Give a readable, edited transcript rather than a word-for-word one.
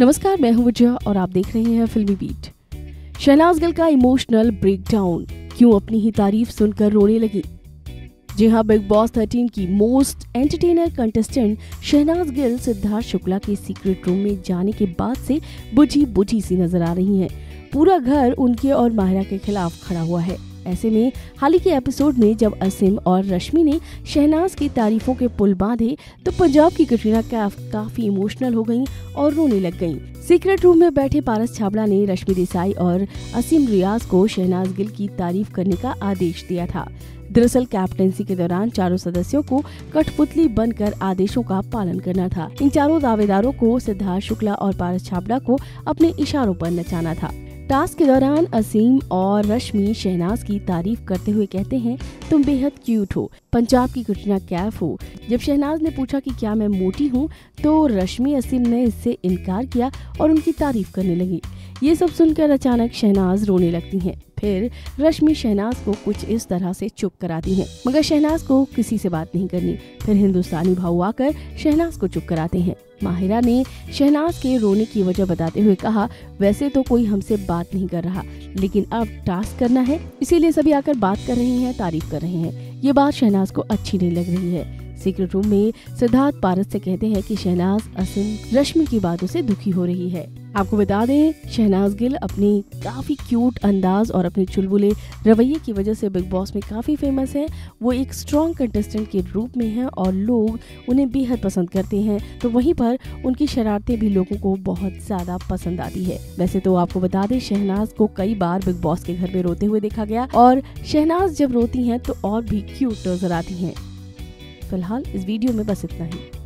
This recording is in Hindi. नमस्कार, मैं हूं विजया और आप देख रहे हैं फिल्मी बीट। शहनाज गिल का इमोशनल ब्रेकडाउन, क्यों अपनी ही तारीफ सुनकर रोने लगी। जी हां, बिग बॉस 13 की most entertainer contestant Shehnaaz Gill Siddharth Shukla के सीक्रेट रूम में जाने के बाद से बुझी सी नजर आ रही हैं। पूरा घर उनके और माहिरा के खिलाफ खड़ा हुआ है। ऐसे में हाल ही के एपिसोड में जब असीम और रश्मि ने शहनाज की तारीफों के पुल बांधे तो पंजाब की कटरीना कैफ काफी इमोशनल हो गईं और रोने लग गईं। सीक्रेट रूम में बैठे पारस छाबड़ा ने रश्मि देसाई और असीम रियाज को शहनाज गिल की तारीफ करने का आदेश दिया था। दरअसल कैप्टेंसी के दौरान चारों सदस्यों को कठपुतली बनकर आदेशों का पालन करना था। इन चारों दावेदारों को सिद्धार्थ शुक्ला और पारस छाबड़ा को अपने इशारों पर नचाना था। टास्क के दौरान असीम और रश्मि शहनाज की तारीफ करते हुए कहते हैं, तुम बेहद क्यूट हो, पंजाब की कटरीना कैफ हो। जब शहनाज ने पूछा कि क्या मैं मोटी हूँ तो रश्मि असीम ने इससे इनकार किया और उनकी तारीफ करने लगी। ये सब सुनकर अचानक शहनाज रोने लगती हैं। फिर रश्मि शहनाज को कुछ इस तरह से चुप कराती हैं, मगर शहनाज को किसी से बात नहीं करनी। फिर हिंदुस्तानी भाव आकर शहनाज को चुप कराते हैं। माहिरा ने शहनाज के रोने की वजह बताते हुए कहा, वैसे तो कोई हमसे बात नहीं कर रहा, लेकिन अब टास्क करना है, इसीलिए सभी आकर बात कर रहे हैं, तारीफ कर रहे हैं। ये बात शहनाज को अच्छी नहीं लग रही है। सीक्रेट रूम में सिद्धार्थ पारस से कहते हैं कि शहनाज असीम रश्मि की बातों से दुखी हो रही है। आपको बता दें, शहनाज गिल अपने काफी क्यूट अंदाज और अपने चुलबुले रवैये की वजह से बिग बॉस में काफी फेमस है। वो एक स्ट्रॉन्ग कंटेस्टेंट के रूप में हैं और लोग उन्हें बेहद पसंद करते हैं, तो वहीं पर उनकी शरारतें भी लोगों को बहुत ज्यादा पसंद आती है। वैसे तो आपको बता दें, शहनाज को कई बार बिग बॉस के घर में रोते हुए देखा गया और शहनाज जब रोती है तो और भी क्यूट नजर आती है। फिलहाल इस वीडियो में बस इतना ही।